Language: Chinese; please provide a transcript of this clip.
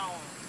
到了。